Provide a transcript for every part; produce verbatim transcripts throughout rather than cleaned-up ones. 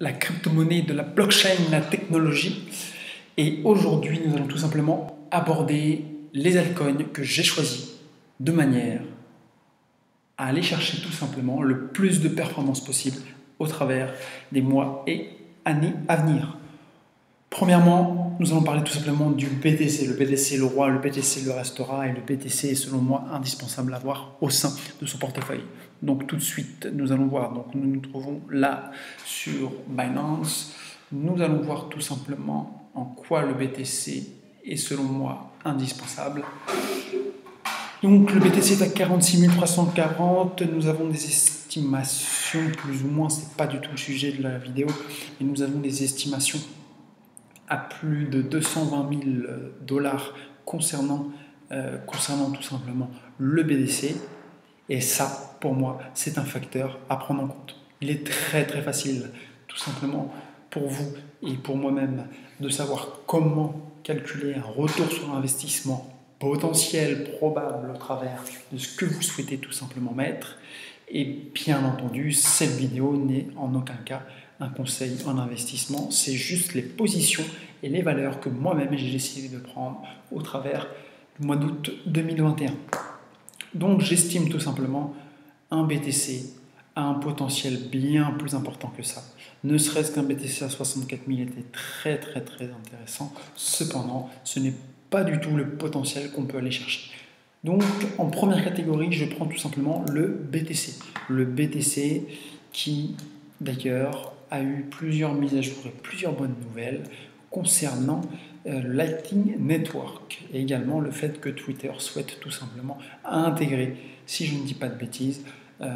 la crypto-monnaie, de la blockchain, la technologie. Et aujourd'hui, nous allons tout simplement aborder les altcoins que j'ai choisis de manière à aller chercher tout simplement le plus de performance possible au travers des mois et années à venir. Premièrement, nous allons parler tout simplement du B T C. Le B T C, le roi, le B T C, le restera, et le B T C est selon moi indispensable à avoir au sein de son portefeuille. Donc tout de suite, nous allons voir. Donc nous nous trouvons là sur Binance. Nous allons voir tout simplement en quoi le B T C est selon moi indispensable. Donc le B T C est à quarante-six mille trois cent quarante, nous avons des estimations, plus ou moins, c'est pas du tout le sujet de la vidéo, mais nous avons des estimations à plus de deux cent vingt mille dollars concernant, euh, concernant tout simplement le B T C, et ça, pour moi, c'est un facteur à prendre en compte. Il est très très facile, tout simplement, pour vous et pour moi-même, de savoir comment calculer un retour sur investissement potentiel, probable, au travers de ce que vous souhaitez tout simplement mettre. Et bien entendu, cette vidéo n'est en aucun cas un conseil en investissement, c'est juste les positions et les valeurs que moi-même j'ai décidé de prendre au travers du mois d'août deux mille vingt et un. Donc j'estime tout simplement un B T C à un potentiel bien plus important que ça. Ne serait-ce qu'un B T C à soixante-quatre mille était très très très intéressant, cependant ce n'est pas pas du tout le potentiel qu'on peut aller chercher. Donc en première catégorie, je prends tout simplement le B T C. Le B T C qui d'ailleurs a eu plusieurs mises à jour et plusieurs bonnes nouvelles concernant euh, Lightning Network, et également le fait que Twitter souhaite tout simplement intégrer, si je ne dis pas de bêtises, euh,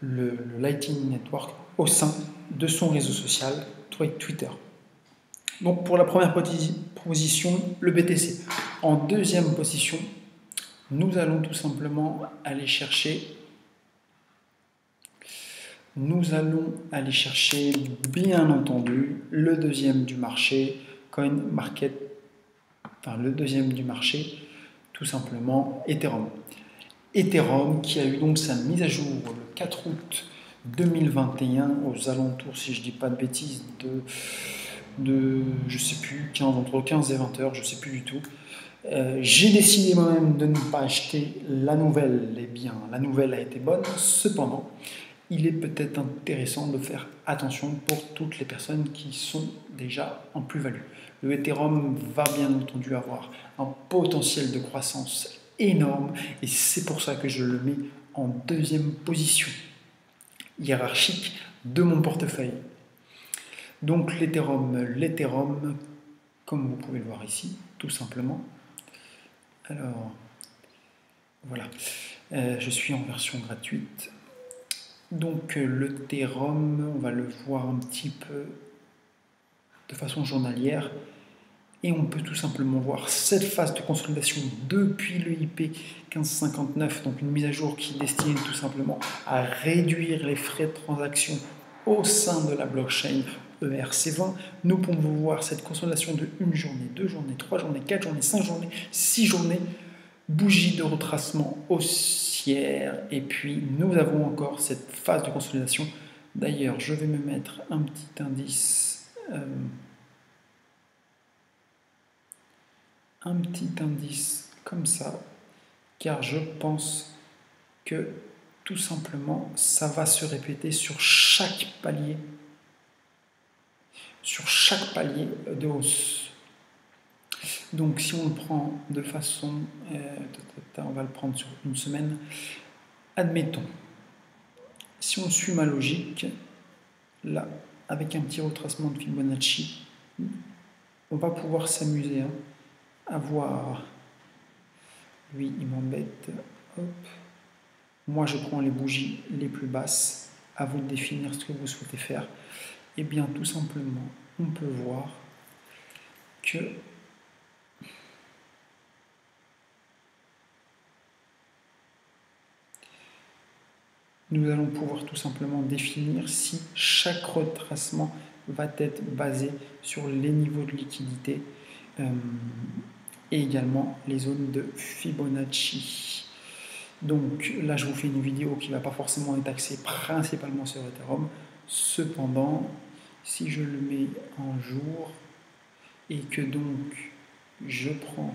le, le Lightning Network au sein de son réseau social Twitter. Donc pour la première proposition, le B T C. En deuxième position, nous allons tout simplement aller chercher, nous allons aller chercher, bien entendu, le deuxième du marché, Coin Market, enfin le deuxième du marché, tout simplement Ethereum. Ethereum qui a eu donc sa mise à jour le quatre août deux mille vingt et un aux alentours, si je ne dis pas de bêtises, de... de, je sais plus, quinze, entre quinze et vingt heures, je sais plus du tout. Euh, j'ai décidé moi-même de ne pas acheter la nouvelle. Eh bien, la nouvelle a été bonne. Cependant, il est peut-être intéressant de faire attention pour toutes les personnes qui sont déjà en plus-value. Le Ethereum va bien entendu avoir un potentiel de croissance énorme, et c'est pour ça que je le mets en deuxième position hiérarchique de mon portefeuille. Donc l'Ethereum, l'Ethereum, comme vous pouvez le voir ici, tout simplement. Alors, voilà, euh, je suis en version gratuite. Donc euh, l'Ethereum, on va le voir un petit peu de façon journalière. Et on peut tout simplement voir cette phase de consolidation depuis le E I P quinze cinquante-neuf, donc une mise à jour qui est destinée tout simplement à réduire les frais de transaction au sein de la blockchain E R C vingt, nous pouvons voir cette consolidation de une journée, deux journées, trois journées, quatre journées, cinq journées, six journées, bougie de retracement haussière, et puis nous avons encore cette phase de consolidation. D'ailleurs, je vais me mettre un petit indice, euh, un petit indice comme ça, car je pense que tout simplement, ça va se répéter sur chaque palier, sur chaque palier de hausse. Donc si on le prend de façon, euh, on va le prendre sur une semaine, admettons, si on suit ma logique, là, avec un petit retracement de Fibonacci, on va pouvoir s'amuser, hein, à voir, lui il m'embête, hop, moi je prends les bougies les plus basses, à vous de définir ce que vous souhaitez faire. Et bien tout simplement, on peut voir que nous allons pouvoir tout simplement définir si chaque retracement va être basé sur les niveaux de liquidité euh, et également les zones de Fibonacci. Donc là, je vous fais une vidéo qui ne va pas forcément être axée principalement sur Ethereum. Cependant, si je le mets en jour et que donc je prends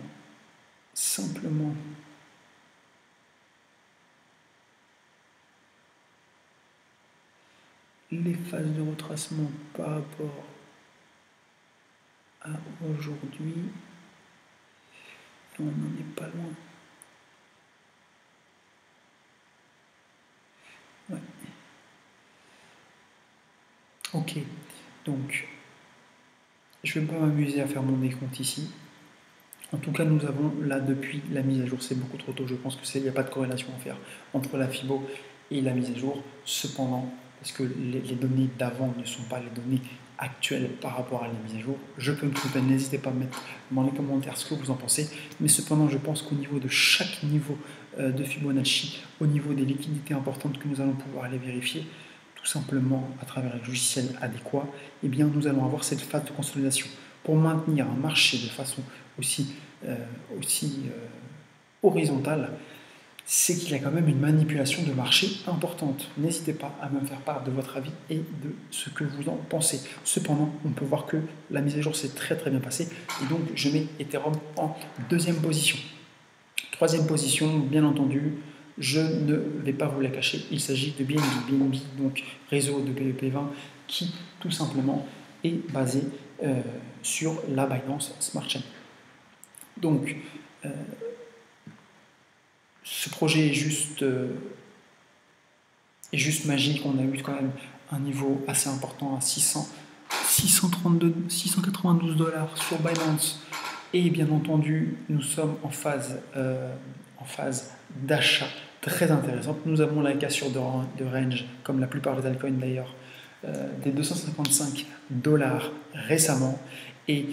simplement les phases de retracement par rapport à aujourd'hui, on n'en est pas loin. Ouais. Ok, donc je ne vais pas m'amuser à faire mon décompte ici. En tout cas, nous avons là, depuis la mise à jour, c'est beaucoup trop tôt, je pense qu'il n'y a pas de corrélation à faire entre la Fibo et la mise à jour. Cependant, parce que les, les données d'avant ne sont pas les données actuelles par rapport à la mise à jour, je peux me tromper, n'hésitez pas à mettre dans les commentaires ce que vous en pensez, mais cependant je pense qu'au niveau de chaque niveau de Fibonacci, au niveau des liquidités importantes que nous allons pouvoir aller vérifier, tout simplement à travers le logiciel adéquat, eh bien nous allons avoir cette phase de consolidation. Pour maintenir un marché de façon aussi, euh, aussi euh, horizontale, c'est qu'il y a quand même une manipulation de marché importante. N'hésitez pas à me faire part de votre avis et de ce que vous en pensez. Cependant, on peut voir que la mise à jour s'est très très bien passée et donc je mets Ethereum en deuxième position. Troisième position, bien entendu, je ne vais pas vous la cacher, il s'agit de B N B, B N B, donc réseau de B E P vingt, qui tout simplement est basé euh, sur la Binance Smart Chain. Donc, euh, ce projet est juste, euh, est juste magique. On a eu quand même un niveau assez important à six cents, six cent trente-deux, six cent quatre-vingt-douze dollars sur Binance. Et bien entendu, nous sommes en phase, euh, en phase d'achat très intéressante. Nous avons la cassure de, de range, comme la plupart des altcoins d'ailleurs, euh, des deux cent cinquante-cinq dollars récemment. Et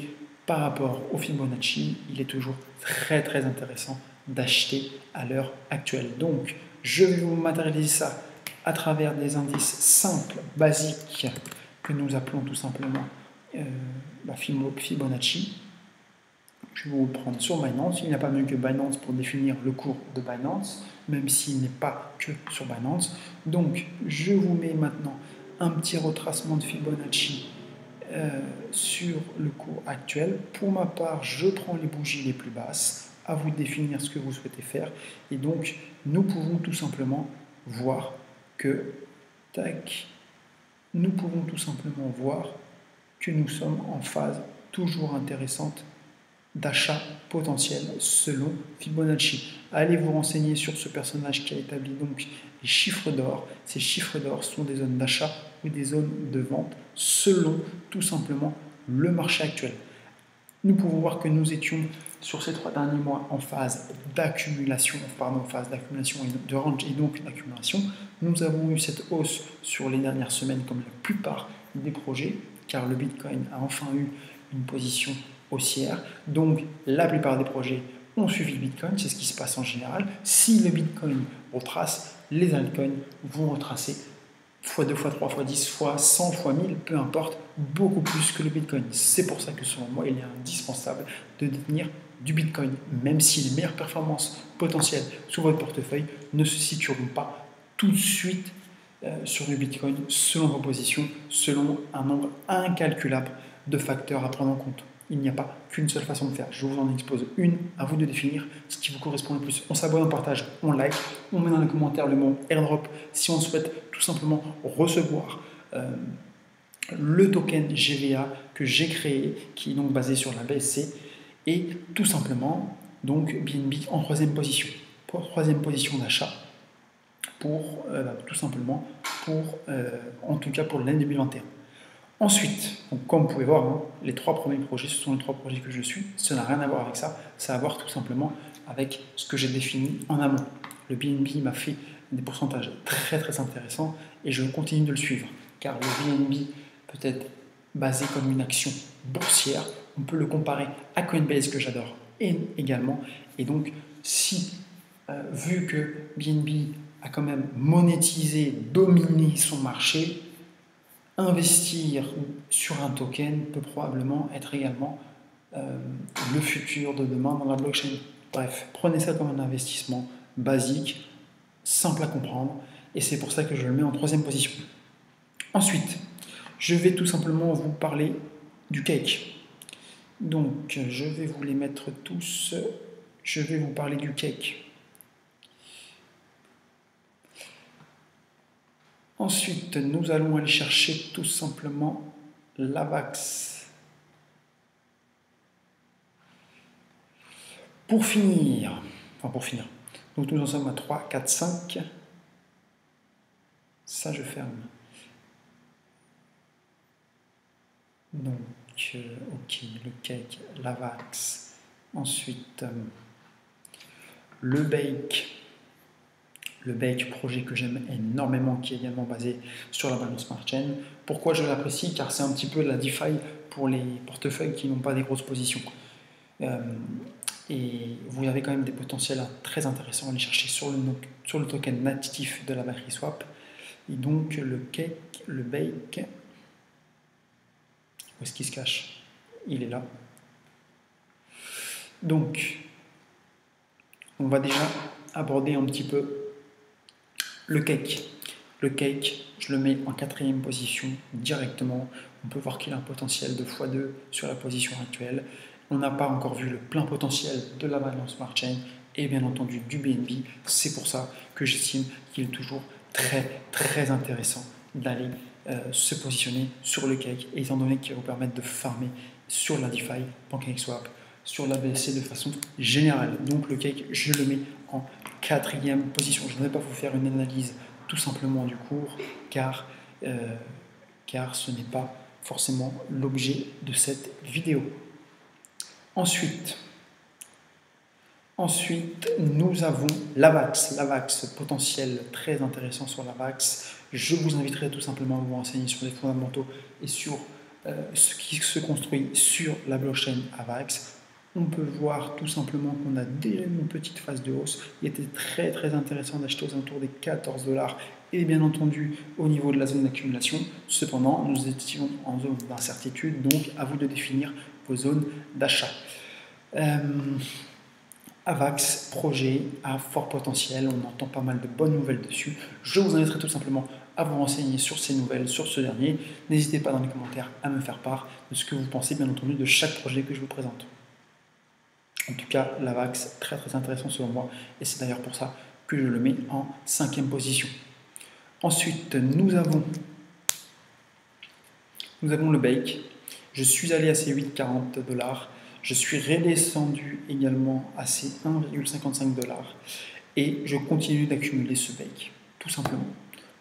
par rapport au Fibonacci, il est toujours très très intéressant d'acheter à l'heure actuelle. Donc, je vais vous matérialiser ça à travers des indices simples, basiques, que nous appelons tout simplement euh, la Fibonacci. Je vais vous prendre sur Binance. Il n'y a pas mieux que Binance pour définir le cours de Binance, même s'il n'est pas que sur Binance. Donc, je vous mets maintenant un petit retracement de Fibonacci euh, sur le cours actuel. Pour ma part, je prends les bougies les plus basses, à vous définir ce que vous souhaitez faire, et donc nous pouvons tout simplement voir que tac, nous pouvons tout simplement voir que nous sommes en phase toujours intéressante d'achat potentiel selon Fibonacci. Allez vous renseigner sur ce personnage qui a établi donc les chiffres d'or. Ces chiffres d'or sont des zones d'achat ou des zones de vente selon tout simplement le marché actuel. Nous pouvons voir que nous étions sur ces trois derniers mois en phase d'accumulation, pardon, phase d'accumulation et de range et donc d'accumulation. Nous avons eu cette hausse sur les dernières semaines comme la plupart des projets, car le Bitcoin a enfin eu une position haussière. Donc la plupart des projets ont suivi le Bitcoin, c'est ce qui se passe en général. Si le Bitcoin retrace, les altcoins vont retracer fois deux, fois trois, fois dix, fois cent, fois mille, peu importe, beaucoup plus que le Bitcoin. C'est pour ça que selon moi, il est indispensable de détenir du Bitcoin, même si les meilleures performances potentielles sur votre portefeuille ne se situeront pas tout de suite euh, sur du Bitcoin, selon vos positions, selon un nombre incalculable de facteurs à prendre en compte. Il n'y a pas qu'une seule façon de faire. Je vous en expose une, à vous de définir ce qui vous correspond le plus. On s'abonne, on partage, on like, on met dans les commentaires le mot airdrop si on souhaite tout simplement recevoir euh, le token G V A que j'ai créé, qui est donc basé sur la B S C, et tout simplement donc B N B en troisième position, pour troisième position d'achat, pour euh, tout simplement pour euh, en tout cas pour l'année deux mille vingt et un. Ensuite, donc comme vous pouvez voir, hein, les trois premiers projets, ce sont les trois projets que je suis. Ça n'a rien à voir avec ça, ça a à voir tout simplement avec ce que j'ai défini en amont. Le B N B m'a fait des pourcentages très très intéressants et je continue de le suivre, car le B N B peut être basé comme une action boursière. On peut le comparer à Coinbase, que j'adore également. Et donc, si, euh, vu que B N B a quand même monétisé, dominé son marché, investir sur un token peut probablement être également euh, le futur de demain dans la blockchain. Bref, prenez ça comme un investissement basique, simple à comprendre, et c'est pour ça que je le mets en troisième position. Ensuite, je vais tout simplement vous parler du cake. Donc, je vais vous les mettre tous. Je vais vous parler du cake. Ensuite, nous allons aller chercher tout simplement l'AVAX. Pour finir, enfin pour finir, donc nous en sommes à trois, quatre, cinq. Ça, je ferme. Donc, ok, le cake, l'AVAX. Ensuite, euh, le BAKE. Le BAKE, projet que j'aime énormément, qui est également basé sur la Binance Smart Chain. Pourquoi je l'apprécie? Car c'est un petit peu de la DeFi pour les portefeuilles qui n'ont pas des grosses positions. Euh, et vous avez quand même des potentiels très intéressants à aller chercher sur le, sur le token natif de la PancakeSwap. Et donc le cake, le BAKE, où est-ce qu'il se cache? Il est là. Donc, on va déjà aborder un petit peu le cake. Le cake, je le mets en quatrième position directement. On peut voir qu'il a un potentiel de fois deux sur la position actuelle. On n'a pas encore vu le plein potentiel de la Binance Smart Chain et bien entendu du B N B. C'est pour ça que j'estime qu'il est toujours très très intéressant d'aller euh, se positionner sur le cake, étant donné qu'il va vous permettre de farmer sur la DeFi, PancakeSwap, sur la B S C de façon générale. Donc le cake, je le mets en quatrième position. Je ne vais pas vous faire une analyse tout simplement du cours, car, euh, car ce n'est pas forcément l'objet de cette vidéo. Ensuite, ensuite nous avons l'AVAX. L'AVAX, potentiel très intéressant sur l'AVAX. Je vous inviterai tout simplement à vous renseigner sur les fondamentaux et sur euh, ce qui se construit sur la blockchain AVAX. On peut voir tout simplement qu'on a déjà une petite phase de hausse. Il était très très intéressant d'acheter aux alentours des quatorze dollars et bien entendu au niveau de la zone d'accumulation. Cependant, nous étions en zone d'incertitude, donc à vous de définir vos zones d'achat. Euh, AVAX, projet à fort potentiel, on entend pas mal de bonnes nouvelles dessus. Je vous inviterai tout simplement à vous renseigner sur ces nouvelles, sur ce dernier. N'hésitez pas dans les commentaires à me faire part de ce que vous pensez bien entendu de chaque projet que je vous présente. En tout cas, l'AVAX, très très intéressant selon moi, et c'est d'ailleurs pour ça que je le mets en cinquième position. Ensuite, nous avons, nous avons le BAKE. Je suis allé à ces huit virgule quarante dollars, je suis redescendu également à ces un virgule cinquante-cinq dollars, et je continue d'accumuler ce BAKE, tout simplement.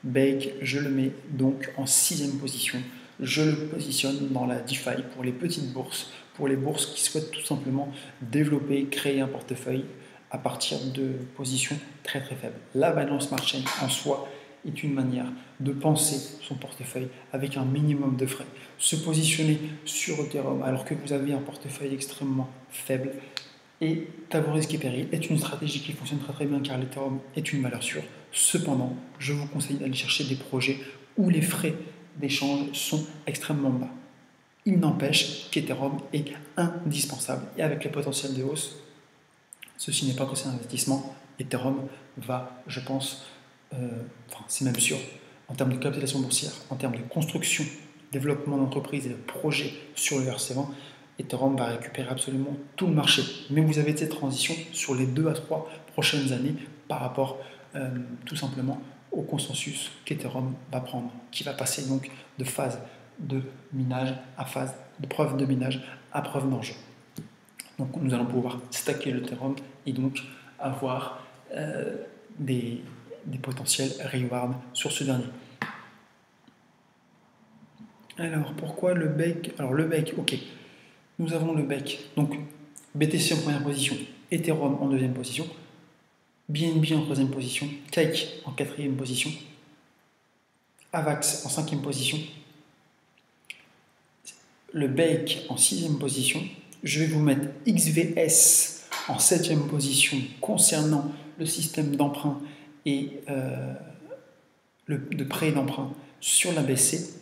BAKE, je le mets donc en sixième position. Je le positionne dans la DeFi pour les petites bourses, pour les bourses qui souhaitent tout simplement développer, créer un portefeuille à partir de positions très très faibles. La Binance Smart Chain en soi est une manière de penser son portefeuille avec un minimum de frais. Se positionner sur Ethereum alors que vous avez un portefeuille extrêmement faible et avoir risque et péril est une stratégie qui fonctionne très très bien car l'Ethereum est une valeur sûre. Cependant, je vous conseille d'aller chercher des projets où les frais d'échange sont extrêmement bas. Il n'empêche qu'Ethereum est indispensable et avec les potentiels de hausse, ceci n'est pas conseillé d'investissement. Ethereum va, je pense, euh, enfin, c'est même sûr, en termes de capitalisation boursière, en termes de construction, développement d'entreprise et de projets sur le E R C vingt, Ethereum va récupérer absolument tout le marché. Mais vous avez cette transition sur les deux à trois prochaines années par rapport euh, tout simplement au consensus qu'Ethereum va prendre, qui va passer donc de phase de minage à phase de preuve de minage à preuve d'enjeu. Donc nous allons pouvoir stacker l'Ethereum et donc avoir euh, des, des potentiels rewards sur ce dernier. Alors pourquoi le BAKE? Alors le BAKE, ok, nous avons le BAKE, donc B T C en première position, Ethereum en deuxième position, B N B en troisième position, CAKE en quatrième position, AVAX en cinquième position, le BAKE en sixième position. Je vais vous mettre X V S en septième position concernant le système d'emprunt et euh, le, de prêt d'emprunt sur la B C.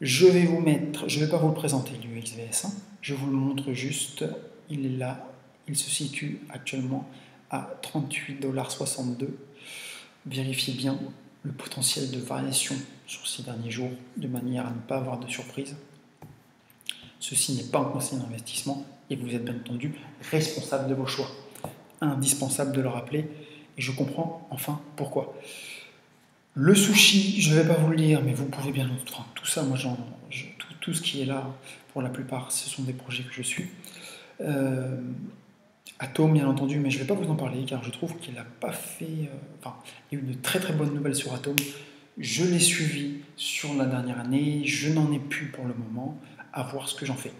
Je vais vous mettre, je ne vais pas vous le présenter du X V S, hein. Je vous le montre juste, il est là, il se situe actuellement à trente-huit virgule soixante-deux dollars. Vérifiez bien le potentiel de variation sur ces derniers jours, de manière à ne pas avoir de surprise. Ceci n'est pas un conseil d'investissement et vous êtes bien entendu responsable de vos choix. Indispensable de le rappeler, et je comprends enfin pourquoi. Le sushi, je ne vais pas vous le lire, mais vous pouvez bien l'entendre. Enfin, tout ça, moi, j'en, je, tout, tout ce qui est là, pour la plupart, ce sont des projets que je suis. Euh, Atom, bien entendu, mais je ne vais pas vous en parler, car je trouve qu'il n'a pas fait... Euh, enfin, il y a eu de très très bonnes nouvelles sur Atom. Je l'ai suivi sur la dernière année, je n'en ai plus pour le moment, à voir ce que j'en fais.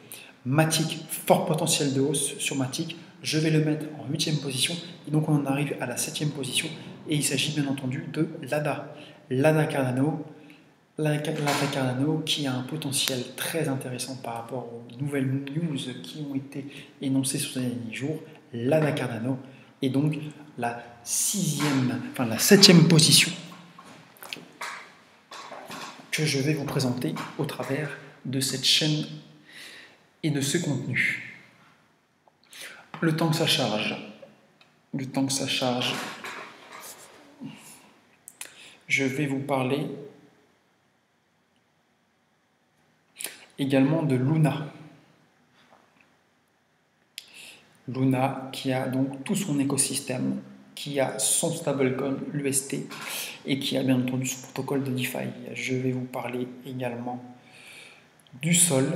Matic, fort potentiel de hausse sur Matic, je vais le mettre en huitième position, et donc on en arrive à la septième position, et il s'agit bien entendu de l'A D A. L'A D A Cardano, Cardano qui a un potentiel très intéressant par rapport aux nouvelles news qui ont été énoncées sur ces derniers jours. L'A D A Cardano est donc la sixième, enfin la septième position que je vais vous présenter au travers de cette chaîne et de ce contenu. Le temps que ça charge, le temps que ça charge, je vais vous parler également de Luna. Luna qui a donc tout son écosystème, qui a son stablecoin, l'U S T, et qui a bien entendu son protocole de DeFi. Je vais vous parler également du sol.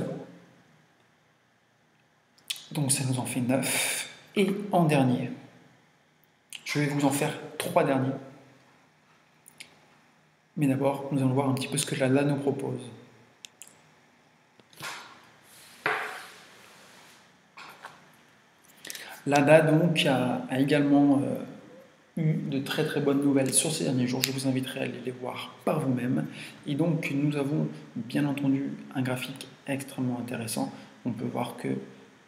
Donc ça nous en fait neuf. Et en dernier, je vais vous en faire trois derniers. Mais d'abord, nous allons voir un petit peu ce que l'A D A nous propose. L'A D A donc a, a également euh, eu de très très bonnes nouvelles sur ces derniers jours. Je vous inviterai à aller les voir par vous-même. Et donc nous avons bien entendu un graphique extrêmement intéressant. On peut voir que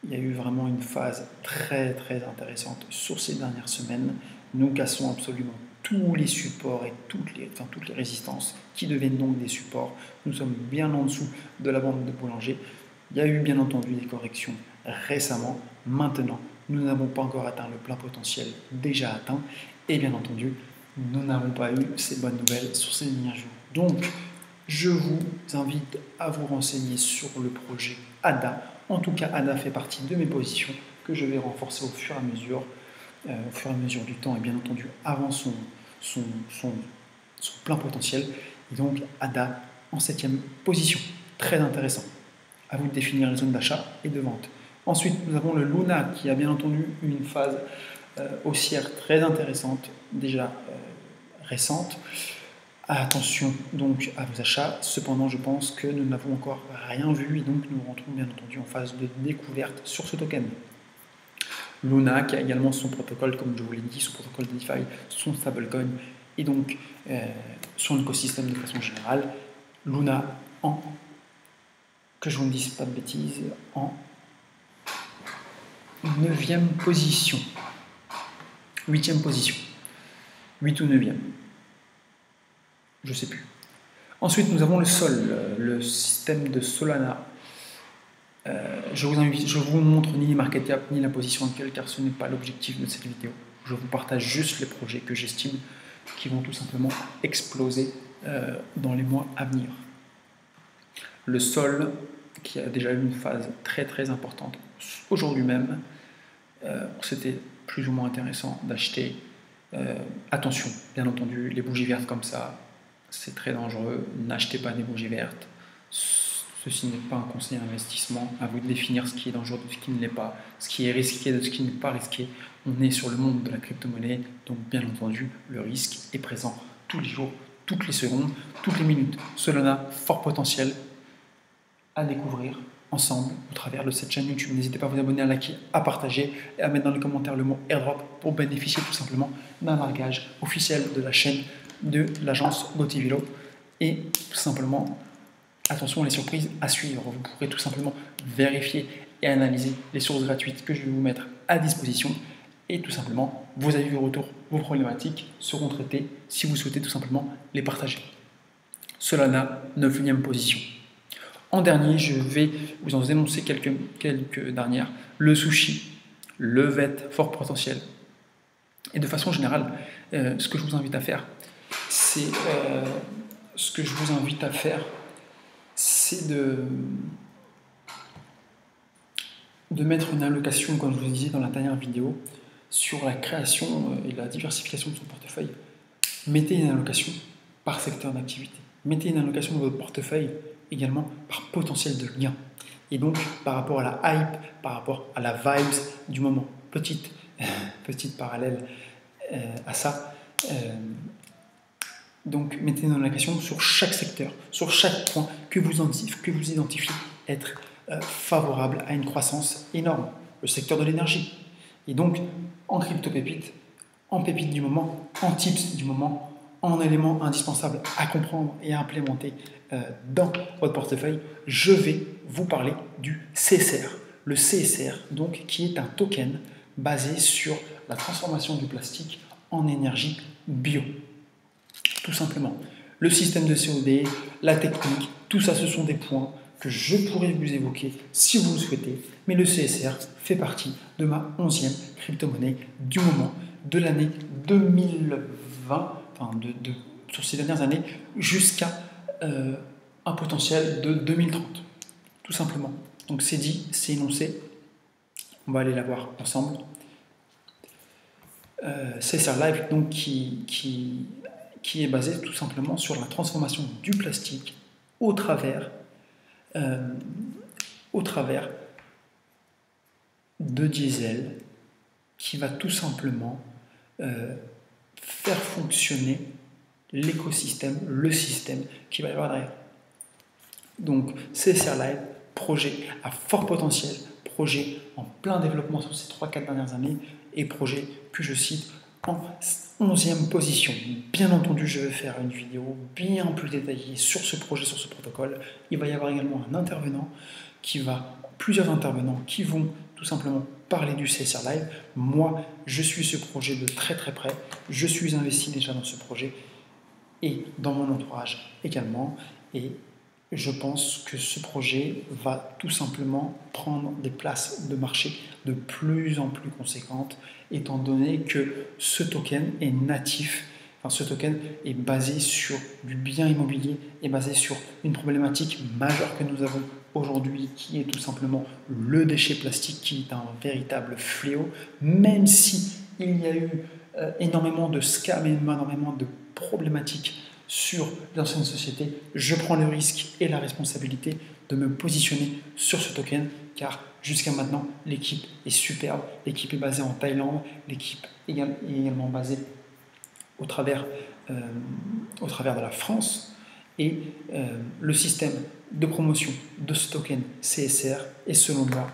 il y a eu vraiment une phase très très intéressante sur ces dernières semaines. Nous cassons absolument tous les supports et toutes les, enfin, toutes les résistances qui deviennent donc des supports. Nous sommes bien en dessous de la bande de Bollinger. Il y a eu bien entendu des corrections récemment. Maintenant, nous n'avons pas encore atteint le plein potentiel déjà atteint. Et bien entendu, nous n'avons pas eu ces bonnes nouvelles sur ces derniers jours. Donc, je vous invite à vous renseigner sur le projet A D A. En tout cas, A D A fait partie de mes positions que je vais renforcer au fur et à mesure, euh, au fur et à mesure du temps et bien entendu avant son, son, son, son plein potentiel. Et donc A D A en septième position. Très intéressant. À vous de définir les zones d'achat et de vente. Ensuite, nous avons le Luna qui a bien entendu une phase euh, haussière très intéressante, déjà euh, récente. Attention donc à vos achats, cependant je pense que nous n'avons encore rien vu et donc nous rentrons bien entendu en phase de découverte sur ce token. Luna qui a également son protocole, comme je vous l'ai dit, son protocole de DeFi, son stablecoin et donc euh, son écosystème de façon générale. Luna en, que je ne dise pas de bêtises, en neuvième position, huitième position, huit ou neuvième. Je sais plus. Ensuite, nous avons le sol, le système de Solana. Euh, je vous invite, je vous montre ni les market cap, ni la position actuelle, car ce n'est pas l'objectif de cette vidéo. Je vous partage juste les projets que j'estime qui vont tout simplement exploser euh, dans les mois à venir. Le sol, qui a déjà eu une phase très très importante aujourd'hui même, euh, c'était plus ou moins intéressant d'acheter. Euh, attention, bien entendu, les bougies vertes comme ça, c'est très dangereux. N'achetez pas des bougies vertes. Ceci n'est pas un conseil d'investissement. À vous de définir ce qui est dangereux de ce qui ne l'est pas, ce qui est risqué de ce qui n'est pas risqué. On est sur le monde de la crypto-monnaie, donc bien entendu, le risque est présent tous les jours, toutes les secondes, toutes les minutes. Solana, fort potentiel à découvrir ensemble au travers de cette chaîne YouTube. N'hésitez pas à vous abonner, à liker, à partager et à mettre dans les commentaires le mot airdrop pour bénéficier tout simplement d'un largage officiel de la chaîne de l'agence Gauthier Villot. Et tout simplement, attention les surprises à suivre. Vous pourrez tout simplement vérifier et analyser les sources gratuites que je vais vous mettre à disposition. Et tout simplement, vos avis, vos retours, vos problématiques seront traitées si vous souhaitez tout simplement les partager. Solana, neuvième position. En dernier, je vais vous en énoncer quelques, quelques dernières. Le sushi, le V E T, fort potentiel. Et de façon générale, euh, ce que je vous invite à faire, c'est euh, ce que je vous invite à faire, c'est de, de mettre une allocation, comme je vous le disais dans la dernière vidéo, sur la création et la diversification de son portefeuille. Mettez une allocation par secteur d'activité. Mettez une allocation de votre portefeuille également par potentiel de gain. Et donc, par rapport à la hype, par rapport à la vibes du moment. Petite, euh, petite parallèle euh, à ça. Euh, donc, mettez une allocation sur chaque secteur, sur chaque point que vous identifiez, que vous identifiez être euh, favorable à une croissance énorme. Le secteur de l'énergie. Et donc, en crypto-pépite, en pépite du moment, en tips du moment, en élément indispensable à comprendre et à implémenter euh, dans votre portefeuille, je vais vous parler du C S R. Le C S R, donc, qui est un token basé sur la transformation du plastique en énergie bio. Tout simplement. Le système de C O D, la technique, tout ça, ce sont des points que je pourrais vous évoquer si vous le souhaitez. Mais le C S R fait partie de ma onzième crypto-monnaie du moment de l'année deux mille vingt. De, de, sur ces dernières années, jusqu'à euh, un potentiel de deux mille trente, tout simplement. Donc c'est dit, c'est énoncé, on va aller la voir ensemble. Euh, C S R Live, donc, qui, qui, qui est basé tout simplement sur la transformation du plastique au travers, euh, au travers de diesel, qui va tout simplement... Euh, faire fonctionner l'écosystème, le système qui va y avoir derrière. Donc C S R Live, projet à fort potentiel, projet en plein développement sur ces trois quatre dernières années et projet que je cite en onzième position. Bien entendu, je vais faire une vidéo bien plus détaillée sur ce projet, sur ce protocole. Il va y avoir également un intervenant qui va, plusieurs intervenants qui vont tout simplement parler du C S R Live. Moi, je suis ce projet de très très près. Je suis investi déjà dans ce projet et dans mon entourage également. Et je pense que ce projet va tout simplement prendre des places de marché de plus en plus conséquentes, étant donné que ce token est natif. Enfin, ce token est basé sur du bien immobilier, est basé sur une problématique majeure que nous avons aujourd'hui, qui est tout simplement le déchet plastique, qui est un véritable fléau, même si il y a eu euh, énormément de scams, énormément de problématiques sur l'ancienne société. Je prends le risque et la responsabilité de me positionner sur ce token, car jusqu'à maintenant, l'équipe est superbe, l'équipe est basée en Thaïlande, l'équipe est également basée au travers, euh, au travers de la France, et euh, le système de promotion de ce token C S R est selon moi,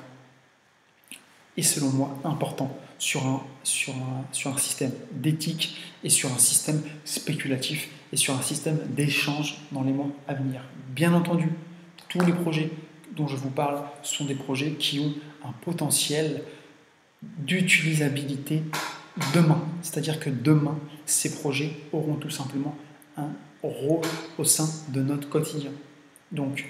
est selon moi important sur un, sur un, sur un système d'éthique et sur un système spéculatif et sur un système d'échange dans les mois à venir. Bien entendu, tous les projets dont je vous parle sont des projets qui ont un potentiel d'utilisabilité demain. C'est-à-dire que demain, ces projets auront tout simplement un rôle au sein de notre quotidien. Donc,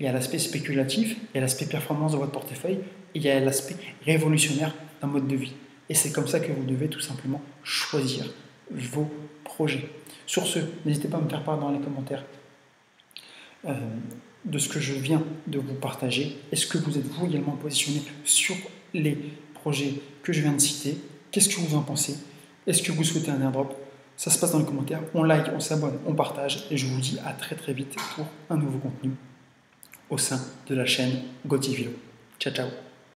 il y a l'aspect spéculatif, il y a l'aspect performance de votre portefeuille, et il y a l'aspect révolutionnaire d'un mode de vie. Et c'est comme ça que vous devez tout simplement choisir vos projets. Sur ce, n'hésitez pas à me faire part dans les commentaires euh, de ce que je viens de vous partager. Est-ce que vous êtes vous également positionné sur les projets que je viens de citer? Qu'est-ce que vous en pensez? Est-ce que vous souhaitez un airdrop? Ça se passe dans les commentaires, on like, on s'abonne, on partage, et je vous dis à très très vite pour un nouveau contenu au sein de la chaîne Gauthier Villot. Ciao, ciao!